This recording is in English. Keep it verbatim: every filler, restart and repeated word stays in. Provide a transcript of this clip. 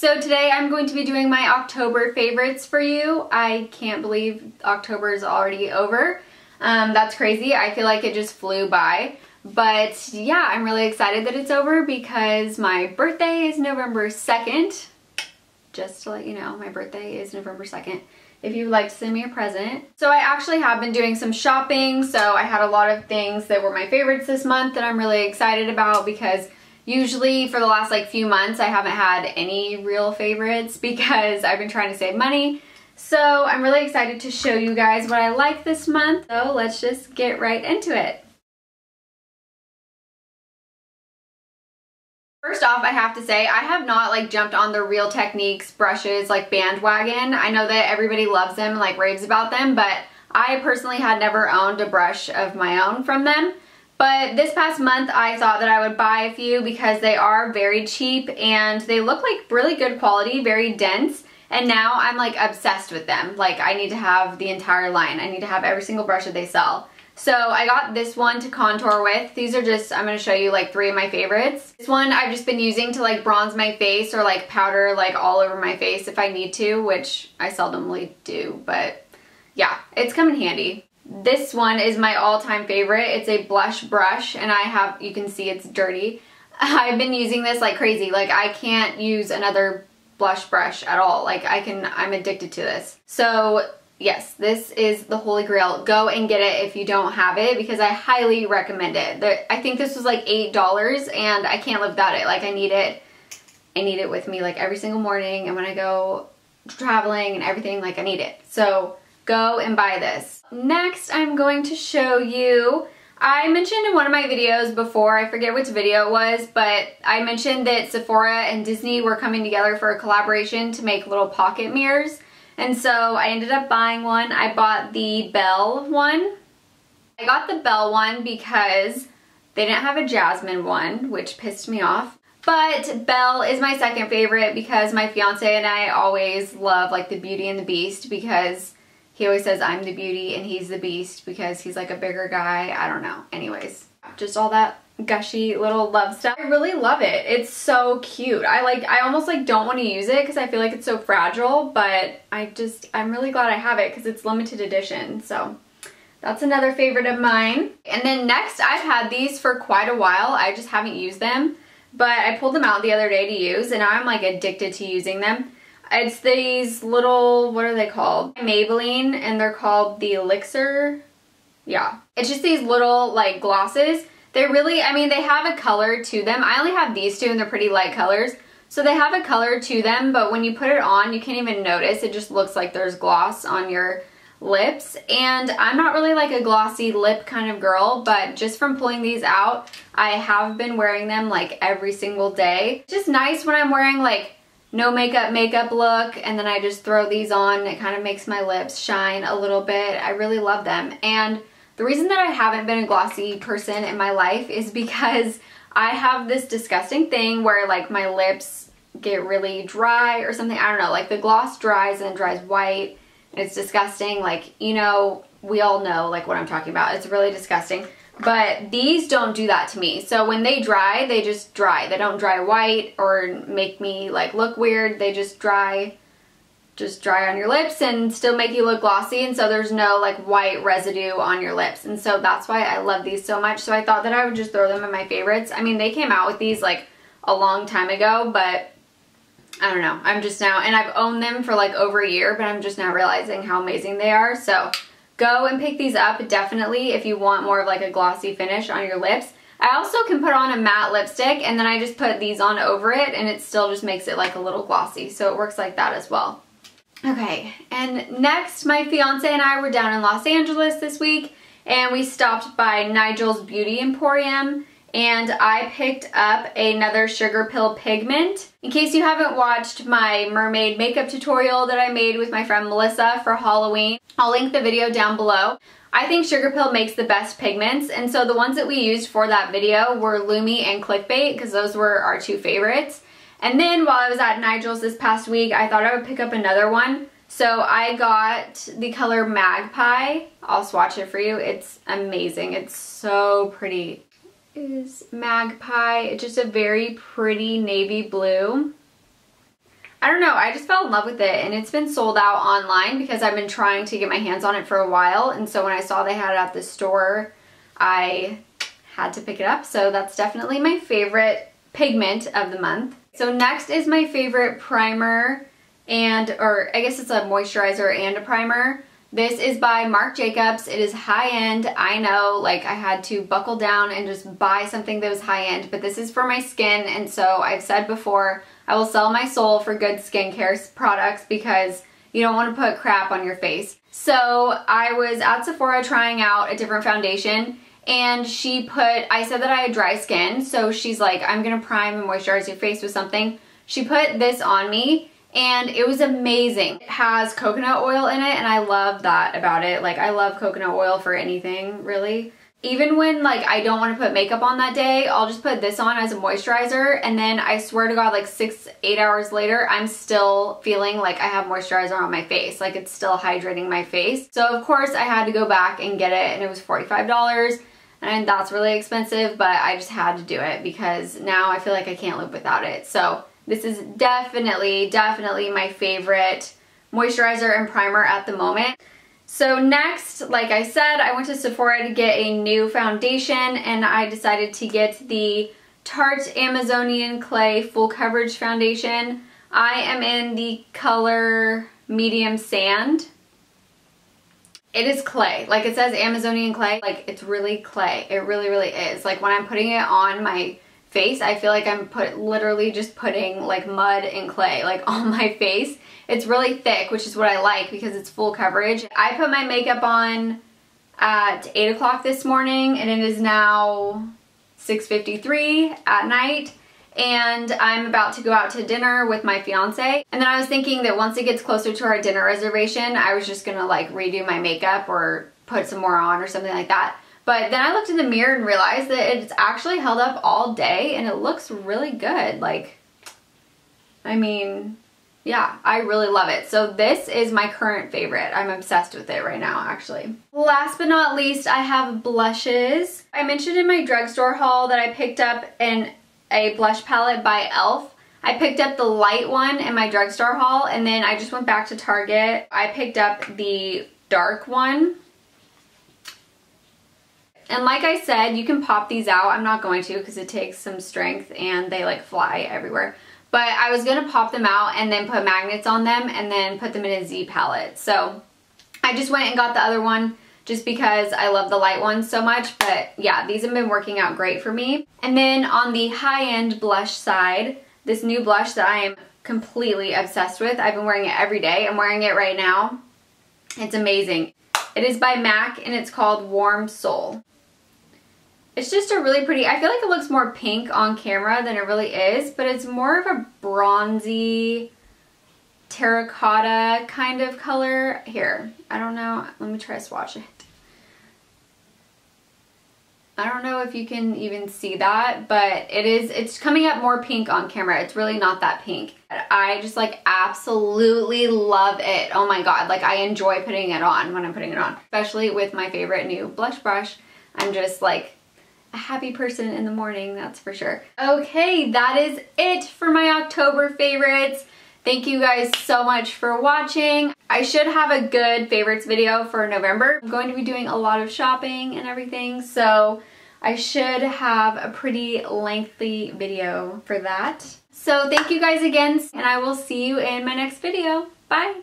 So today I'm going to be doing my October favorites for you. I can't believe October is already over. Um, that's crazy. I feel like it just flew by. But yeah, I'm really excited that it's over because my birthday is November second. Just to let you know, my birthday is November second. If you would like to send me a present. So I actually have been doing some shopping, so I had a lot of things that were my favorites this month that I'm really excited about, because usually for the last like few months I haven't had any real favorites because I've been trying to save money. So I'm really excited to show you guys what I like this month. So let's just get right into it. First off, I have to say, I have not like jumped on the Real Techniques brushes like bandwagon. I know that everybody loves them and like raves about them, but I personally had never owned a brush of my own from them. But this past month I thought that I would buy a few because they are very cheap and they look like really good quality, very dense, and now I'm like obsessed with them. Like I need to have the entire line. I need to have every single brush that they sell. So I got this one to contour with. These are just, I'm going to show you like three of my favorites. This one I've just been using to like bronze my face or like powder like all over my face if I need to, which I seldomly do, but yeah, it's come in handy. This one is my all-time favorite. It's a blush brush and I have, you can see it's dirty. I've been using this like crazy. Like I can't use another blush brush at all. Like I can, I'm addicted to this. So yes, this is the Holy Grail. Go and get it if you don't have it because I highly recommend it. The, I think this was like eight dollars and I can't live without it. Like I need it. I need it with me like every single morning and when I go traveling and everything, like I need it. So go and buy this. Next, I'm going to show you, I mentioned in one of my videos before, I forget which video it was, but I mentioned that Sephora and Disney were coming together for a collaboration to make little pocket mirrors. And so I ended up buying one. I bought the Belle one. I got the Belle one because they didn't have a Jasmine one, which pissed me off. But Belle is my second favorite because my fiance and I always love like the Beauty and the Beast, because he always says I'm the beauty and he's the beast because he's like a bigger guy. I don't know. Anyways, just all that gushy little love stuff. I really love it. It's so cute. I like, I almost like don't want to use it because I feel like it's so fragile, but I just, I'm really glad I have it because it's limited edition. So that's another favorite of mine. And then next, I've had these for quite a while. I just haven't used them, but I pulled them out the other day to use and now I'm like addicted to using them. It's these little, what are they called? Maybelline, and they're called the Elixir. Yeah. It's just these little like glosses. They really, I mean, they have a color to them. I only have these two and they're pretty light colors. So they have a color to them, but when you put it on, you can't even notice. It just looks like there's gloss on your lips. And I'm not really like a glossy lip kind of girl, but just from pulling these out, I have been wearing them like every single day. It's just nice when I'm wearing like no makeup makeup look and then I just throw these on. It kind of makes my lips shine a little bit. I really love them. And the reason that I haven't been a glossy person in my life is because I have this disgusting thing where like my lips get really dry or something. I don't know, like the gloss dries and it dries white and it's disgusting. Like, you know, we all know like what I'm talking about. It's really disgusting. But these don't do that to me. So when they dry, they just dry. They don't dry white or make me like look weird. They just dry just dry on your lips and still make you look glossy, and so there's no like white residue on your lips, and so that's why I love these so much. So I thought that I would just throw them in my favorites. I mean, they came out with these like a long time ago, but I don't know, I'm just now, and I've owned them for like over a year, but I'm just now realizing how amazing they are. So go and pick these up definitely if you want more of like a glossy finish on your lips. I also can put on a matte lipstick and then I just put these on over it and it still just makes it like a little glossy, so it works like that as well. Okay, and next, my fiance and I were down in Los Angeles this week and we stopped by Nigel's Beauty Emporium and I picked up another Sugarpill pigment. In case you haven't watched my mermaid makeup tutorial that I made with my friend Melissa for Halloween, I'll link the video down below. I think Sugarpill makes the best pigments, and so the ones that we used for that video were Lumi and Clickbait because those were our two favorites. And then while I was at Nigel's this past week, I thought I would pick up another one. So I got the color Magpie. I'll swatch it for you. It's amazing. It's so pretty. It is Magpie. It's just a very pretty navy blue. I don't know, I just fell in love with it, and it's been sold out online because I've been trying to get my hands on it for a while, and so when I saw they had it at the store, I had to pick it up. So that's definitely my favorite pigment of the month. So next is my favorite primer and, or I guess it's a moisturizer and a primer. This is by Marc Jacobs. It is high-end. I know, like, I had to buckle down and just buy something that was high-end, but this is for my skin, and so I've said before, I will sell my soul for good skincare products because you don't want to put crap on your face. So I was at Sephora trying out a different foundation, and she put, I said that I had dry skin, so she's like, I'm going to prime and moisturize your face with something. She put this on me, and it was amazing. It has coconut oil in it, and I love that about it. Like, I love coconut oil for anything, really. Even when, like, I don't want to put makeup on that day, I'll just put this on as a moisturizer, and then I swear to God, like, six, eight hours later, I'm still feeling like I have moisturizer on my face. Like, it's still hydrating my face. So, of course, I had to go back and get it, and it was forty-five dollars, and that's really expensive, but I just had to do it because now I feel like I can't live without it. So, this is definitely, definitely my favorite moisturizer and primer at the moment. So next, like I said, I went to Sephora to get a new foundation, and I decided to get the Tarte Amazonian Clay Full Coverage Foundation. I am in the color Medium Sand. It is clay. Like, it says Amazonian clay. Like, it's really clay. It really, really is. Like, when I'm putting it on my face, I feel like I'm put literally just putting, like, mud and clay, like, on my face. It's really thick, which is what I like because it's full coverage. I put my makeup on at eight o'clock this morning, and it is now six fifty-three at night, and I'm about to go out to dinner with my fiance. And then I was thinking that once it gets closer to our dinner reservation, I was just gonna, like, redo my makeup or put some more on or something like that. But then I looked in the mirror and realized that it's actually held up all day, and it looks really good. Like, I mean, yeah, I really love it. So this is my current favorite. I'm obsessed with it right now, actually. Last but not least, I have blushes. I mentioned in my drugstore haul that I picked up an, a blush palette by e l f. I picked up the light one in my drugstore haul, and then I just went back to Target. I picked up the dark one. And like I said, you can pop these out. I'm not going to because it takes some strength and they, like, fly everywhere. But I was going to pop them out and then put magnets on them and then put them in a Z palette. So I just went and got the other one just because I love the light one so much. But yeah, these have been working out great for me. And then on the high-end blush side, this new blush that I am completely obsessed with. I've been wearing it every day. I'm wearing it right now. It's amazing. It is by M A C and it's called Warm Soul. It's just a really pretty, I feel like it looks more pink on camera than it really is, but it's more of a bronzy terracotta kind of color. Here, I don't know, let me try to swatch it. I don't know if you can even see that, but it is, it's coming up more pink on camera. It's really not that pink. I just, like, absolutely love it. Oh my God, like, I enjoy putting it on when I'm putting it on, especially with my favorite new blush brush. I'm just, like, a happy person in the morning, that's for sure. Okay, that is it for my October favorites. Thank you guys so much for watching. I should have a good favorites video for November. I'm going to be doing a lot of shopping and everything, so I should have a pretty lengthy video for that. So thank you guys again, and I will see you in my next video. Bye!